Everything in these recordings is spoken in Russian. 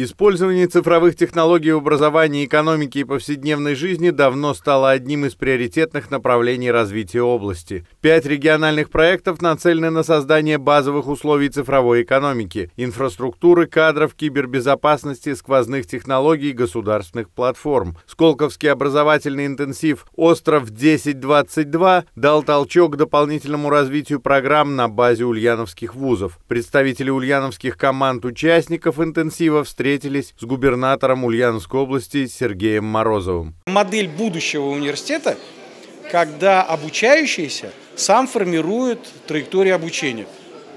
Использование цифровых технологий в образовании, экономике и повседневной жизни давно стало одним из приоритетных направлений развития области. 5 региональных проектов нацелены на создание базовых условий цифровой экономики, инфраструктуры, кадров, кибербезопасности, сквозных технологий и государственных платформ. Сколковский образовательный интенсив «Остров 1022» дал толчок к дополнительному развитию программ на базе ульяновских вузов. Представители ульяновских команд участников интенсива встретились с губернатором Ульяновской области Сергеем Морозовым. Модель будущего университета, когда обучающийся сам формирует траекторию обучения.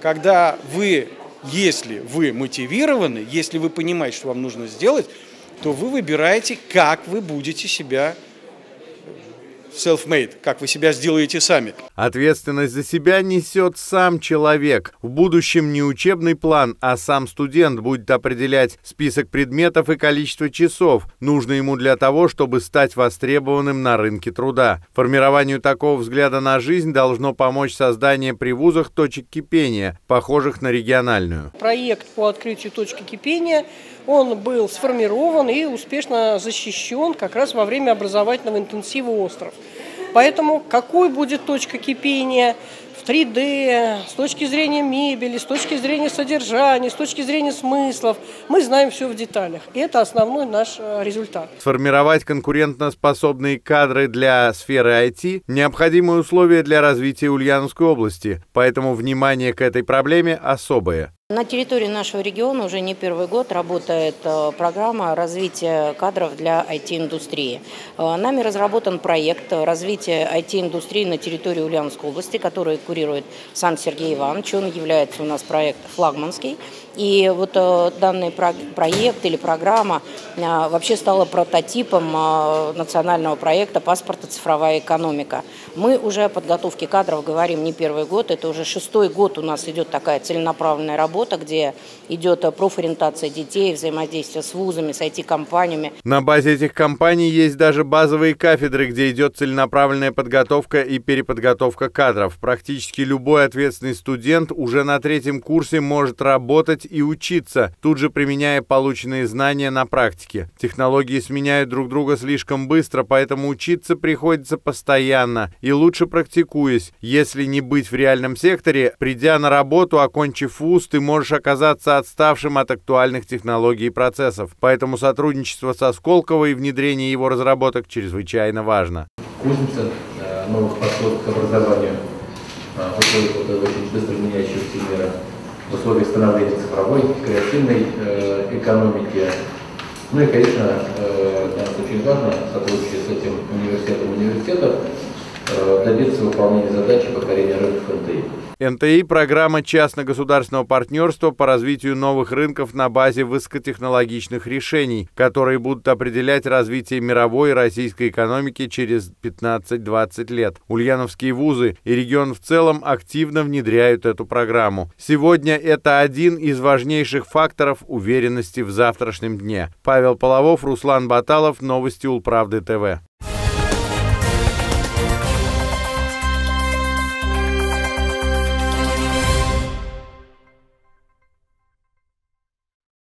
Когда вы, если вы мотивированы, если вы понимаете, что вам нужно сделать, то вы выбираете, как вы будете себя self-made, как вы себя сделаете сами. Ответственность за себя несет сам человек. В будущем не учебный план, а сам студент будет определять список предметов и количество часов, нужно ему для того, чтобы стать востребованным на рынке труда. Формированию такого взгляда на жизнь должно помочь создание при вузах точек кипения, похожих на региональную. Проект по открытию точки кипения, он был сформирован и успешно защищен как раз во время образовательного интенсива «Остров». Поэтому какой будет точка кипения в 3D, с точки зрения мебели, с точки зрения содержания, с точки зрения смыслов, мы знаем все в деталях. И это основной наш результат. Сформировать конкурентоспособные кадры для сферы IT – необходимые условия для развития Ульяновской области. Поэтому внимание к этой проблеме особое. На территории нашего региона уже не первый год работает программа развития кадров для IT-индустрии. Нами разработан проект развития IT-индустрии на территории Ульяновской области, который курирует сам Сергей Иванович. Он является у нас проект флагманский. И вот данный проект или программа вообще стала прототипом национального проекта «Паспорта цифровая экономика». Мы уже о подготовке кадров говорим не первый год, это уже 6-й год у нас идет такая целенаправленная работа, где идет профориентация детей, взаимодействие с вузами, с IT-компаниями. На базе этих компаний есть даже базовые кафедры, где идет целенаправленная подготовка и переподготовка кадров. Практически любой ответственный студент уже на 3-м курсе может работать и учиться, тут же применяя полученные знания на практике. Технологии сменяют друг друга слишком быстро, поэтому учиться приходится постоянно и лучше практикуясь. Если не быть в реальном секторе, придя на работу, окончив вуз, ты можешь оказаться отставшим от актуальных технологий и процессов. Поэтому сотрудничество со Сколково и внедрение его разработок чрезвычайно важно. Кузница новых подходов к образованию в очень быстро меняющегося мира. В условиях становления цифровой, креативной экономики. Ну и, конечно, для нас очень важно, сотрудничая с этим университетом университетов, добиться выполнения задачи покорения рынков НТИ. НТИ – программа частно-государственного партнерства по развитию новых рынков на базе высокотехнологичных решений, которые будут определять развитие мировой и российской экономики через 15-20 лет. Ульяновские вузы и регион в целом активно внедряют эту программу. Сегодня это один из важнейших факторов уверенности в завтрашнем дне. Павел Половов, Руслан Баталов, новости УлПравды ТВ.